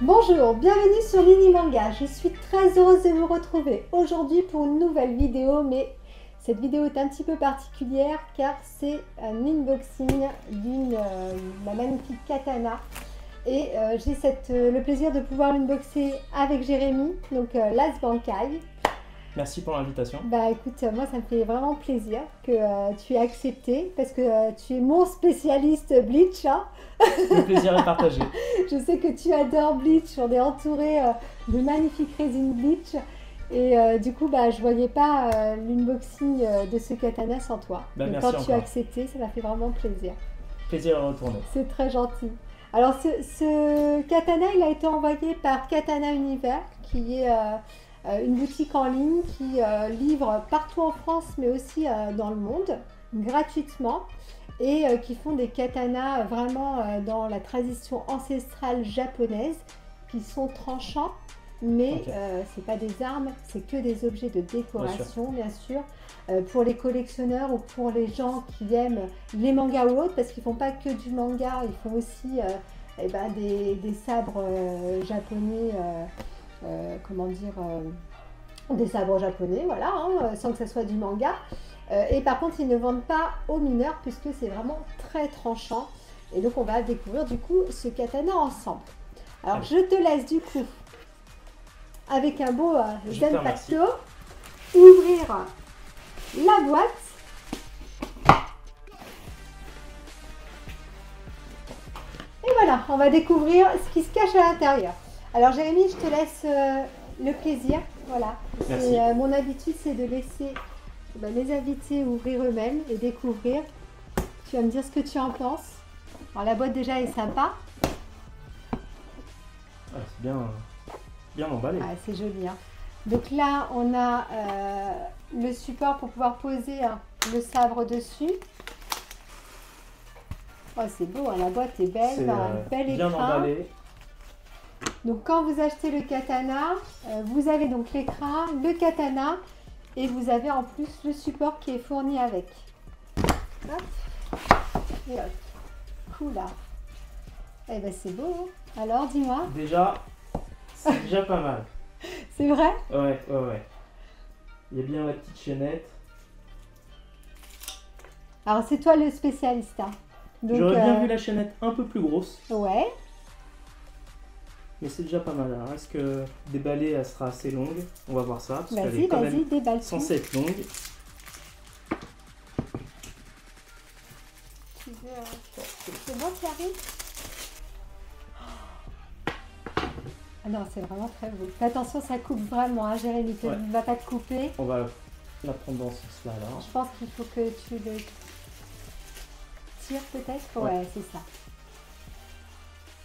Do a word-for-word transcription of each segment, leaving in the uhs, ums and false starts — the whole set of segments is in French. Bonjour, bienvenue sur Nini Manga, je suis très heureuse de vous retrouver aujourd'hui pour une nouvelle vidéo, mais cette vidéo est un petit peu particulière car c'est un unboxing d'une euh, ma magnifique katana et euh, j'ai euh, le plaisir de pouvoir l'unboxer avec Jérémy, donc euh, Last Bankai. Merci pour l'invitation. Bah écoute, moi ça me fait vraiment plaisir que euh, tu aies accepté parce que euh, tu es mon spécialiste Bleach. Hein. Le plaisir est partagé. Je sais que tu adores Bleach, on est entouré euh, de magnifiques résines Bleach et euh, du coup bah, je voyais pas euh, l'unboxing euh, de ce katana sans toi. Bah, et merci quand encore. Tu as accepté, ça m'a fait vraiment plaisir. Plaisir à retourner. C'est très gentil. Alors ce, ce katana il a été envoyé par Katana Univers qui est... Euh, une boutique en ligne qui euh, livre partout en France mais aussi euh, dans le monde gratuitement et euh, qui font des katanas vraiment euh, dans la tradition ancestrale japonaise qui sont tranchants mais okay. euh, c'est pas des armes, c'est que des objets de décoration bien sûr, bien sûr euh, pour les collectionneurs ou pour les gens qui aiment les mangas ou autres parce qu'ils font pas que du manga, ils font aussi euh, eh ben, des, des sabres euh, japonais euh, Euh, comment dire, euh, des sabres japonais, voilà, hein, sans que ça soit du manga. Euh, et par contre, ils ne vendent pas aux mineurs puisque c'est vraiment très tranchant. Et donc, on va découvrir du coup ce katana ensemble. Alors, oui. Je te laisse du coup, avec un beau euh, Zanpakutō, ouvrir la boîte. Et voilà, on va découvrir ce qui se cache à l'intérieur. Alors Jérémy, je te laisse euh, le plaisir, voilà. Merci. Et, euh, mon habitude, c'est de laisser ben, les invités ouvrir eux-mêmes et découvrir. Tu vas me dire ce que tu en penses. Alors la boîte déjà est sympa. Ah, c'est bien, euh, bien emballé. Ah, c'est joli. Hein. Donc là, on a euh, le support pour pouvoir poser hein, le sabre dessus. Oh, c'est beau, hein, la boîte est belle, est, hein, euh, bel bien écran. Emballé. Donc quand vous achetez le katana, euh, vous avez donc l'écran, le katana et vous avez en plus le support qui est fourni avec. Hop. Et hop. Cool. Eh ben c'est beau. Hein. Alors dis-moi. Déjà, c'est déjà pas mal. C'est vrai? Ouais, ouais, ouais. Il y a bien la petite chaînette. Alors c'est toi le spécialiste. Hein. J'aurais bien euh... vu la chaînette un peu plus grosse. Ouais. Mais c'est déjà pas mal. Alors, est-ce que déballer, elle sera assez longue? On va voir ça. Vas-y, vas-y, déballe. Censée être longue. Tu veux. Hein. C'est bon, tu arrives? Ah non, c'est vraiment très beau. Fais attention, ça coupe vraiment, hein, Jérémy. Tu ne ouais. vas pas te couper. On va la prendre dans ce sens-là. Je pense qu'il faut que tu le tires peut-être. Ouais, ouais c'est ça.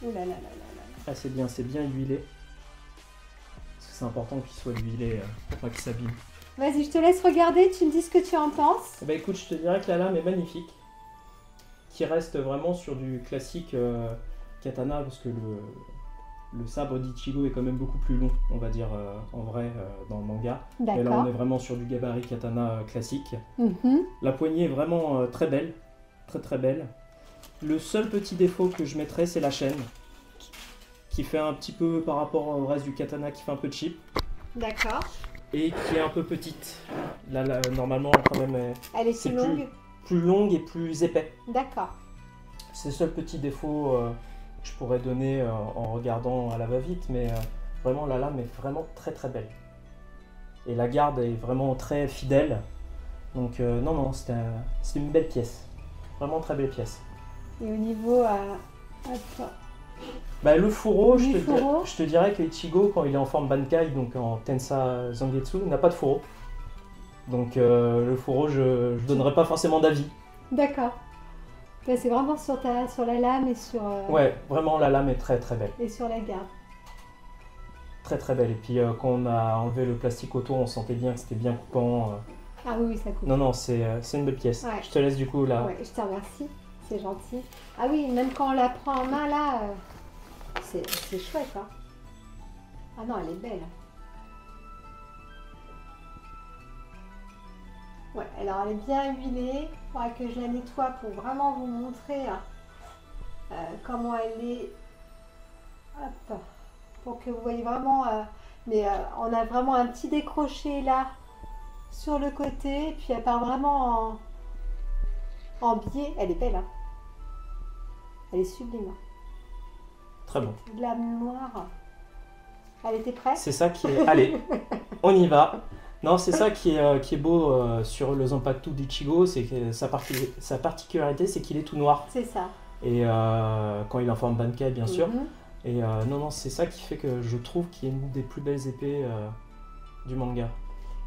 Ouh là là là là. Ah, c'est bien, c'est bien huilé. Parce que c'est important qu'il soit huilé euh, pour pas qu'il s'abîme. Vas-y, je te laisse regarder, tu me dis ce que tu en penses. Bah écoute, je te dirais que la lame est magnifique. Qui reste vraiment sur du classique euh, katana, parce que le, le sabre d'Ichigo est quand même beaucoup plus long, on va dire, euh, en vrai, euh, dans le manga. Mais là, on est vraiment sur du gabarit katana classique. Mm-hmm. La poignée est vraiment euh, très belle, très très belle. Le seul petit défaut que je mettrais, c'est la chaîne. Qui fait un petit peu par rapport au reste du katana qui fait un peu cheap. D'accord. Et qui est un peu petite. Là, là normalement quand même elle, elle est plus longue. Plus, plus longue et plus épais. D'accord. C'est le seul petit défaut euh, que je pourrais donner euh, en regardant à la va-vite, mais euh, vraiment la lame est vraiment très très belle. Et la garde est vraiment très fidèle. Donc euh, non non, c'est un, c'est une belle pièce. Vraiment très belle pièce. Et au niveau euh, hop. Bah, le fourreau, je te, fourreau. Dir, je te dirais que Ichigo, quand il est en forme Bankai, donc en Tensa Zangetsu, n'a pas de fourreau. Donc euh, le fourreau, je ne donnerai pas forcément d'avis. D'accord. Bah, c'est vraiment sur, ta, sur la lame et sur... Euh... Ouais, vraiment la lame est très très belle. Et sur la garde. Très très belle. Et puis euh, quand on a enlevé le plastique autour, on sentait bien que c'était bien coupant. Euh... Ah oui, ça coupe. Non, non, c'est euh, une belle pièce. Ouais. Je te laisse du coup là. Ouais, je te remercie. C'est gentil. Ah oui, même quand on la prend en main là... Euh... C'est chouette, hein? Ah non, elle est belle. Ouais, alors elle est bien huilée. Il faudra que je la nettoie pour vraiment vous montrer hein, euh, comment elle est. Hop. pour que vous voyez vraiment. Euh, mais euh, on a vraiment un petit décroché là sur le côté, puis elle part vraiment en, en biais. Elle est belle, hein. Elle est sublime. Très bon. Lame noire. Elle était prête. C'est ça qui est. Allez, on y va. Non, c'est ça qui est, qui est beau euh, sur le Zanpakutō d'Ichigo, c'est que sa, parti... sa particularité, c'est qu'il est tout noir. C'est ça. Et euh, quand il est en forme Bankai, bien sûr. Mm -hmm. Et euh, non, non, c'est ça qui fait que je trouve qu'il est une des plus belles épées euh, du manga.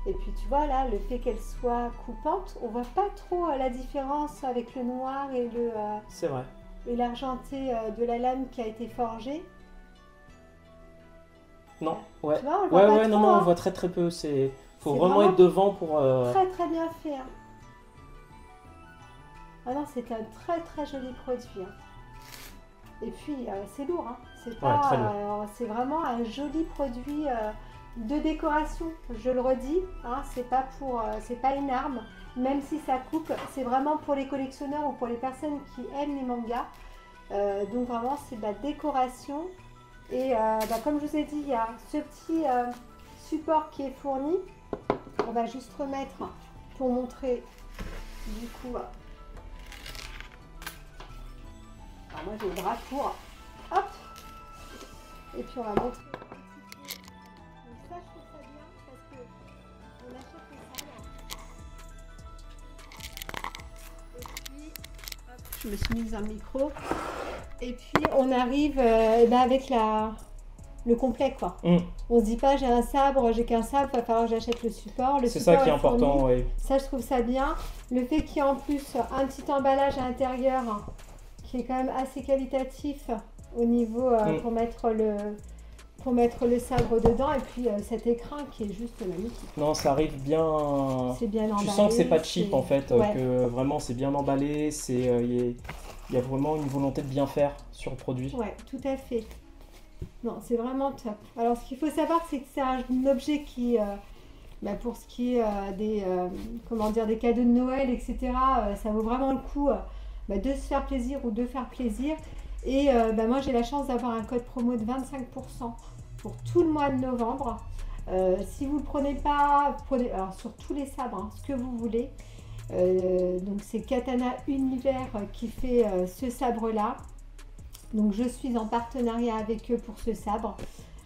Et puis tu vois là, le fait qu'elle soit coupante, on voit pas trop euh, la différence avec le noir et le. Euh, c'est vrai. Et l'argenté euh, de la lame qui a été forgée. Non, ouais. Tu vois, on le voit ouais, pas ouais, trop, non, non, hein. On voit très très peu. C'est. Faut vraiment, vraiment être devant pour... Euh... Très très bien fait. Hein. Ah non, c'est un très très joli produit. Hein. Et puis, euh, c'est lourd. Hein. C'est pas, ouais, euh, c'est vraiment un joli produit euh, de décoration. Je le redis, hein. C'est pas pour, euh, c'est pas une arme. Même si ça coupe, c'est vraiment pour les collectionneurs ou pour les personnes qui aiment les mangas. Euh, donc vraiment, c'est de la décoration. Et euh, bah, comme je vous ai dit, il y a ce petit euh, support qui est fourni. On va juste remettre pour montrer du coup. Alors moi j'ai le bras court. Hop. Et puis on va montrer. Donc là je trouve ça bien parce que on achète les salles. Et puis hop, je me suis mise un micro. Et puis on arrive euh, ben avec la. Le complet quoi. Mm. On se dit pas j'ai un sabre, j'ai qu'un sabre, il va falloir que j'achète le support. C'est ça qui est important, oui. Ça je trouve ça bien. Le fait qu'il y ait en plus un petit emballage à l'intérieur hein, qui est quand même assez qualitatif au niveau euh, mm. pour, mettre le, pour mettre le sabre dedans et puis euh, cet écran qui est juste magnifique. Non, ça arrive bien. C'est bien emballé. Tu sens que c'est pas cheap en fait, ouais. Que vraiment c'est bien emballé, c'est euh, y, y a vraiment une volonté de bien faire sur le produit. Ouais, tout à fait. Non, c'est vraiment top. Alors, ce qu'il faut savoir, c'est que c'est un, un objet qui, euh, bah pour ce qui est euh, des, euh, comment dire, des cadeaux de Noël, et cetera, euh, ça vaut vraiment le coup euh, bah, de se faire plaisir ou de faire plaisir. Et euh, bah, moi, j'ai la chance d'avoir un code promo de vingt-cinq pour cent pour tout le mois de novembre. Euh, si vous ne le prenez pas, prenez, alors sur tous les sabres, hein, ce que vous voulez. Euh, donc, c'est Katana Univers qui fait euh, ce sabre-là. Donc je suis en partenariat avec eux pour ce sabre.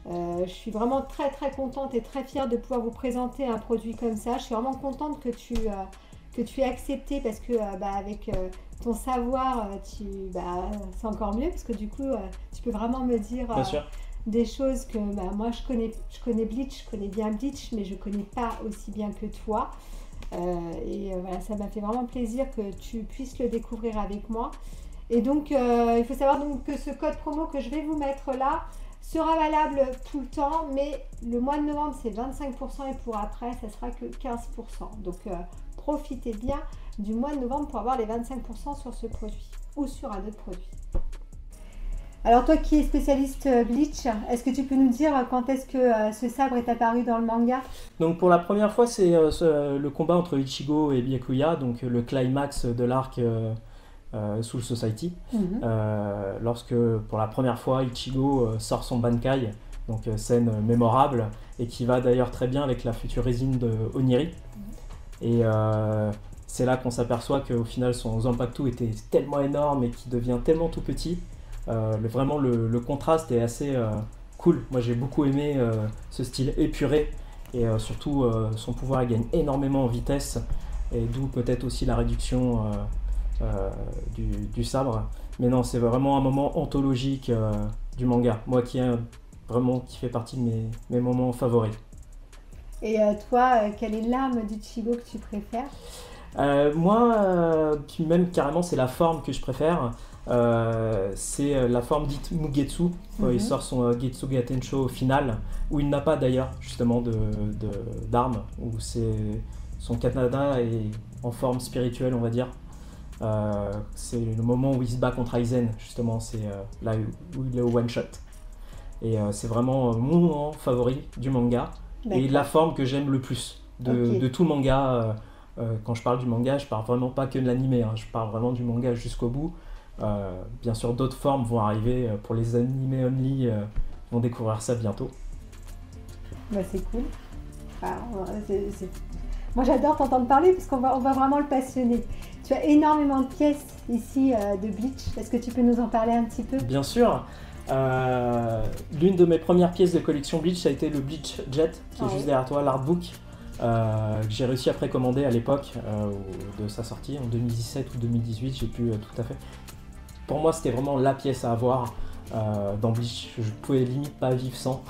Euh, je suis vraiment très très contente et très fière de pouvoir vous présenter un produit comme ça. Je suis vraiment contente que tu, euh, que tu aies accepté parce que euh, bah, avec euh, ton savoir, bah, c'est encore mieux parce que du coup, euh, tu peux vraiment me dire euh, des choses que bah, moi je connais, je connais Bleach, je connais bien Bleach, mais je ne connais pas aussi bien que toi. Euh, et euh, voilà, ça m'a fait vraiment plaisir que tu puisses le découvrir avec moi. Et donc, euh, il faut savoir donc que ce code promo que je vais vous mettre là sera valable tout le temps, mais le mois de novembre, c'est vingt-cinq pour cent et pour après, ça sera que quinze pour cent. Donc, euh, profitez bien du mois de novembre pour avoir les vingt-cinq pour cent sur ce produit ou sur un autre produit. Alors, toi qui es spécialiste Bleach, est-ce que tu peux nous dire quand est-ce que euh, ce sabre est apparu dans le manga? Donc, pour la première fois, c'est euh, le combat entre Ichigo et Byakuya, donc le climax de l'arc... Euh... Euh, Soul Society, mm-hmm. euh, lorsque pour la première fois Ichigo euh, sort son Bankai, donc euh, scène euh, mémorable et qui va d'ailleurs très bien avec la future résine de Oniri. Mm-hmm. Et euh, c'est là qu'on s'aperçoit qu'au final son Zanpakutō était tellement énorme et qu'il devient tellement tout petit. Euh, le, vraiment le, le contraste est assez euh, cool. Moi j'ai beaucoup aimé euh, ce style épuré et euh, surtout euh, son pouvoir il gagne énormément en vitesse et d'où peut-être aussi la réduction. Euh, Euh, du, du sabre, mais non, c'est vraiment un moment anthologique euh, du manga, moi qui est vraiment qui fait partie de mes, mes moments favoris. Et euh, toi, euh, quelle est l'arme d'Ichigo que tu préfères? euh, Moi, euh, même carrément, c'est la forme que je préfère. Euh, c'est la forme dite Mugetsu. Mm -hmm. Il sort son euh, Getsuga Tensho au final, où il n'a pas d'ailleurs justement de d'arme, où c'est son katana est en forme spirituelle, on va dire. Euh, c'est le moment où il se bat contre Aizen, justement, c'est euh, là où il est au one shot. Et euh, c'est vraiment euh, mon moment favori du manga et la forme que j'aime le plus de, okay. de tout manga. Euh, euh, quand je parle du manga, je parle vraiment pas que de l'animé, hein, je parle vraiment du manga jusqu'au bout. Euh, bien sûr, d'autres formes vont arriver pour les animés only, euh, vont découvrir ça bientôt. Bah, c'est cool. Ah, c'est, c'est... Moi j'adore t'entendre parler parce qu'on va, on va vraiment le passionner. Tu as énormément de pièces ici euh, de Bleach. Est-ce que tu peux nous en parler un petit peu? Bien sûr. Euh, L'une de mes premières pièces de collection Bleach, ça a été le Bleach Jet, qui ah, est juste oui. derrière toi, l'artbook, euh, que j'ai réussi à précommander à l'époque euh, de sa sortie, en deux mille dix-sept ou deux mille dix-huit, j'ai pu euh, tout à fait... Pour moi, c'était vraiment la pièce à avoir euh, dans Bleach. Je pouvais limite pas vivre sans.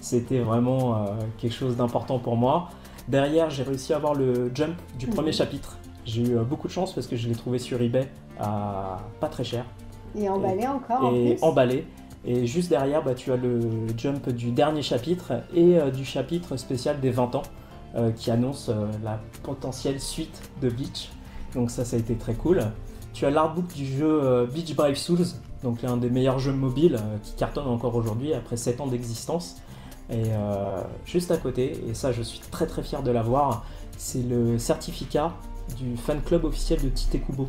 C'était vraiment euh, quelque chose d'important pour moi. Derrière, j'ai réussi à avoir le jump du premier mmh. chapitre. J'ai eu euh, beaucoup de chance parce que je l'ai trouvé sur eBay à pas très cher. Et emballé et, encore en et plus. emballé. Et juste derrière, bah, tu as le jump du dernier chapitre et euh, du chapitre spécial des vingt ans euh, qui annonce euh, la potentielle suite de Bleach. Donc ça, ça a été très cool. Tu as l'artbook du jeu euh, Bleach Brave Souls, donc l'un des meilleurs jeux mobiles euh, qui cartonne encore aujourd'hui après sept ans d'existence. Et euh, juste à côté, et ça je suis très très fier de l'avoir, c'est le certificat du fan club officiel de Tite Kubo.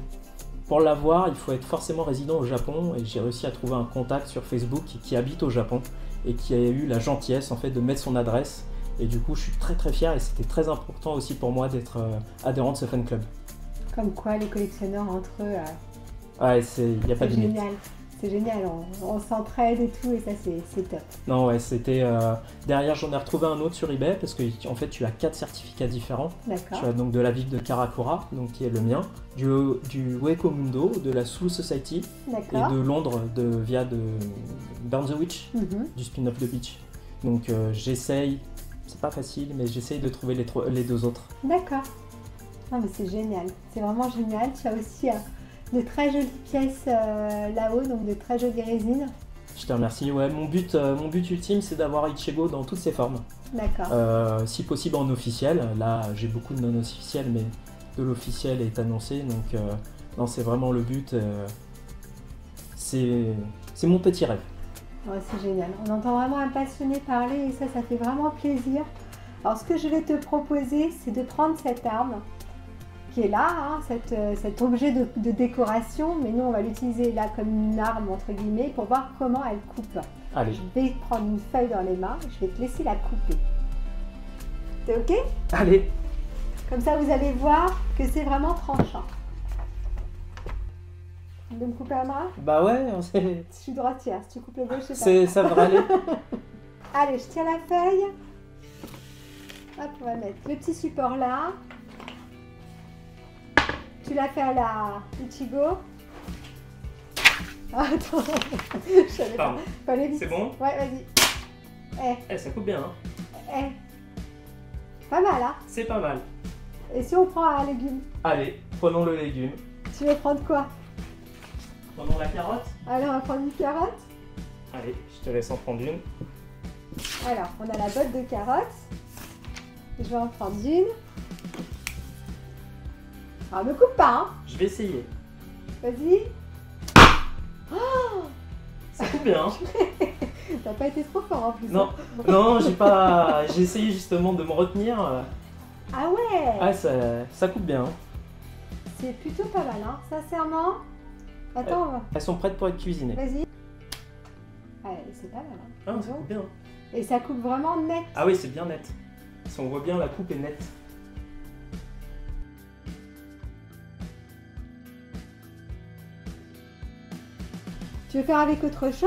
Pour l'avoir, il faut être forcément résident au Japon, et j'ai réussi à trouver un contact sur Facebook qui habite au Japon et qui a eu la gentillesse en fait de mettre son adresse, et du coup je suis très très fier, et c'était très important aussi pour moi d'être euh, adhérent de ce fan club. Comme quoi les collectionneurs entre eux, euh... ouais, il n'y a pas de limite. C'est génial, on, on s'entraide et tout, et ça c'est top. Non ouais, c'était... Euh... Derrière j'en ai retrouvé un autre sur eBay, parce que en fait tu as quatre certificats différents. D'accord. Tu as donc de la ville de Karakura, donc qui est le mien, du, du Hueco Mundo, de la Soul Society, et de Londres de, via de Burn the Witch, mm-hmm. du spin-off de Bleach. Donc euh, j'essaye, c'est pas facile, mais j'essaye de trouver les, les deux autres. D'accord. Ah, mais c'est génial, c'est vraiment génial, tu as aussi... Euh... de très jolies pièces euh, là-haut, donc de très jolies résines. Je te remercie. Ouais, mon but, euh, mon but ultime, c'est d'avoir Ichigo dans toutes ses formes. D'accord. Euh, si possible en officiel. Là, j'ai beaucoup de non officiels, mais de l'officiel est annoncé. Donc, euh, non, c'est vraiment le but. Euh, c'est mon petit rêve. Ouais, c'est génial. On entend vraiment un passionné parler, et ça, ça fait vraiment plaisir. Alors, ce que je vais te proposer, c'est de prendre cette arme qui est là, hein, cette, cet objet de, de décoration, mais nous on va l'utiliser là comme une arme entre guillemets pour voir comment elle coupe. Allez. Je vais prendre une feuille dans les mains, je vais te laisser la couper. C'est ok? Allez. Comme ça vous allez voir que c'est vraiment tranchant. Tu veux me couper la main? Bah ouais, on sait. Je suis droitière, si tu coupes le gauche, c'est ça va aller. Allez, je tiens la feuille. Hop, on va mettre le petit support là. Tu l'as fait à la Ichigo. Ah, attends, je savais pas. C'est bon? Ouais, vas-y. Eh. eh, ça coupe bien, hein? Eh. Pas mal, hein? C'est pas mal. Et si on prend un légume? Allez, prenons le légume. Tu veux prendre quoi? Prenons la carotte. Alors, on va prendre une carotte. Allez, je te laisse en prendre une. Alors, on a la botte de carottes. Je vais en prendre une. Alors, ne coupe pas, hein. Je vais essayer. Vas-y. Oh, ça coupe bien. Hein. T'as pas été trop fort en plus. Non, hein. non, j'ai pas. J'ai essayé justement de me retenir. Ah ouais. Ah, ça, ça coupe bien. Hein. C'est plutôt pas mal, hein. Sincèrement. Attends. Elles, elles sont prêtes pour être cuisinées. Vas-y. Ah, c'est pas mal. Hein. Ah, ça coupe bien. Et ça coupe vraiment net. Ah oui, c'est bien net. Si on voit bien, la coupe est nette. Tu veux faire avec autre chose?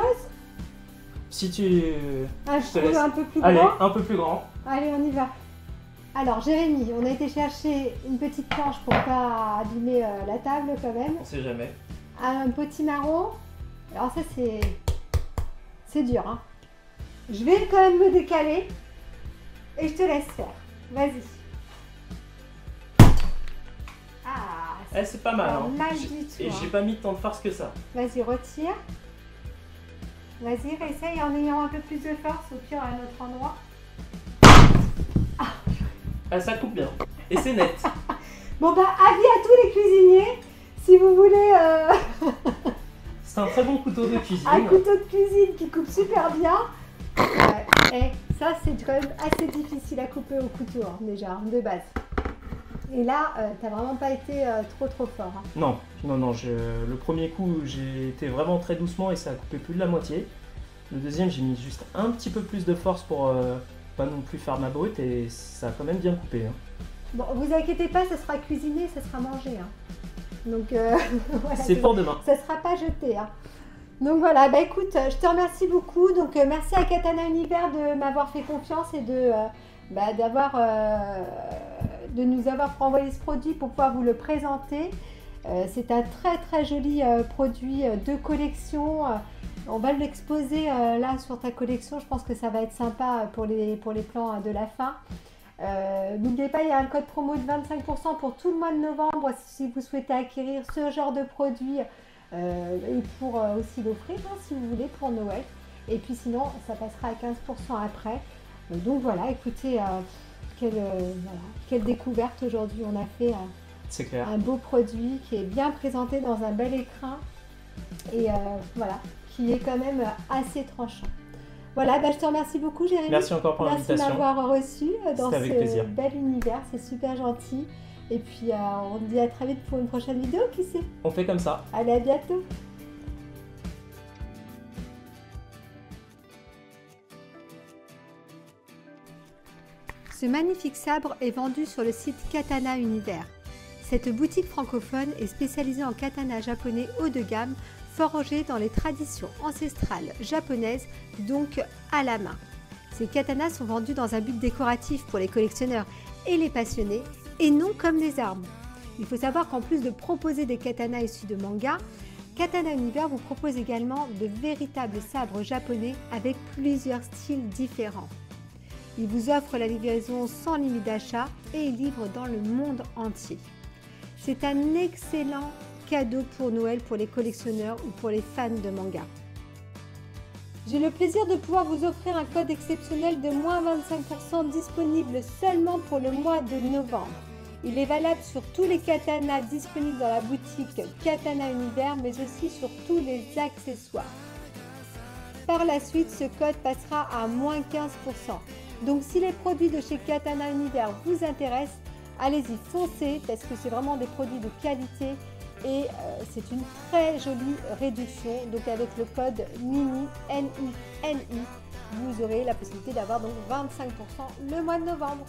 Si tu... Ah, je, je te laisse. Un peu plus grand. Allez, un peu plus grand. Allez, on y va. Alors, Jérémy, on a été chercher une petite planche pour pas abîmer euh, la table quand même. On sait jamais. Un petit marron. Alors ça, c'est... C'est dur, hein. Je vais quand même me décaler. Et je te laisse faire. Vas-y. Eh, c'est pas mal, hein. Mal du tout, et hein. J'ai pas mis tant de force que ça. Vas-y, retire. Vas-y, réessaye en ayant un peu plus de force, au pire à un autre endroit. Ah, ah ça coupe bien. Et c'est net. Bon bah, avis à tous les cuisiniers, si vous voulez... Euh... c'est un très bon couteau de cuisine. Un couteau de cuisine qui coupe super bien. Euh, et ça, c'est quand même assez difficile à couper au couteau, hein, déjà, de base. Et là, euh, t'as vraiment pas été euh, trop trop fort. Hein. Non, non, non. Je, le premier coup, j'ai été vraiment très doucement et ça a coupé plus de la moitié. Le deuxième, j'ai mis juste un petit peu plus de force pour euh, pas non plus faire ma brute et ça a quand même bien coupé. Hein. Bon, vous inquiétez pas, ça sera cuisiné, ça sera mangé. Hein. Donc, euh, voilà, c'est pour demain. Ça sera pas jeté. Hein. Donc voilà, bah écoute, je te remercie beaucoup. Donc euh, merci à Katana Univers de m'avoir fait confiance et de euh, bah, d'avoir euh, de nous avoir envoyé ce produit pour pouvoir vous le présenter. Euh, c'est un très très joli euh, produit euh, de collection. Euh, on va l'exposer euh, là sur ta collection. Je pense que ça va être sympa pour les, pour les plans euh, de la fin. Euh, n'oubliez pas, il y a un code promo de vingt-cinq pour cent pour tout le mois de novembre si vous souhaitez acquérir ce genre de produit euh, et pour euh, aussi l'offrir hein, si vous voulez pour Noël, et puis sinon ça passera à quinze pour cent après. Euh, donc voilà, écoutez, euh, quelle, euh, voilà, quelle découverte aujourd'hui on a fait. Euh, c'est clair, un beau produit qui est bien présenté dans un bel écrin et euh, voilà, qui est quand même assez tranchant. Voilà, bah je te remercie beaucoup, Jérémy. Merci encore pour l'invitation. Merci de m'avoir reçu dans ce bel univers, c'est super gentil. Et puis, euh, on se dit à très vite pour une prochaine vidéo, qui sait? On fait comme ça. Allez, à bientôt. Ce magnifique sabre est vendu sur le site Katana Univers. Cette boutique francophone est spécialisée en katana japonais haut de gamme, forgé dans les traditions ancestrales japonaises, donc à la main. Ces katanas sont vendus dans un but décoratif pour les collectionneurs et les passionnés, et non comme des armes. Il faut savoir qu'en plus de proposer des katanas issus de manga, Katana Univers vous propose également de véritables sabres japonais avec plusieurs styles différents. Il vous offre la livraison sans limite d'achat et il livre dans le monde entier. C'est un excellent cadeau pour Noël pour les collectionneurs ou pour les fans de manga. J'ai le plaisir de pouvoir vous offrir un code exceptionnel de moins vingt-cinq pour cent disponible seulement pour le mois de novembre. Il est valable sur tous les katanas disponibles dans la boutique Katana Univers, mais aussi sur tous les accessoires. Par la suite, ce code passera à moins quinze pour cent. Donc si les produits de chez Katana Univers vous intéressent, allez-y, foncez, parce que c'est vraiment des produits de qualité. Et euh, c'est une très jolie réduction, donc avec le code Nini, N I N I, vous aurez la possibilité d'avoir donc vingt-cinq pour cent le mois de novembre.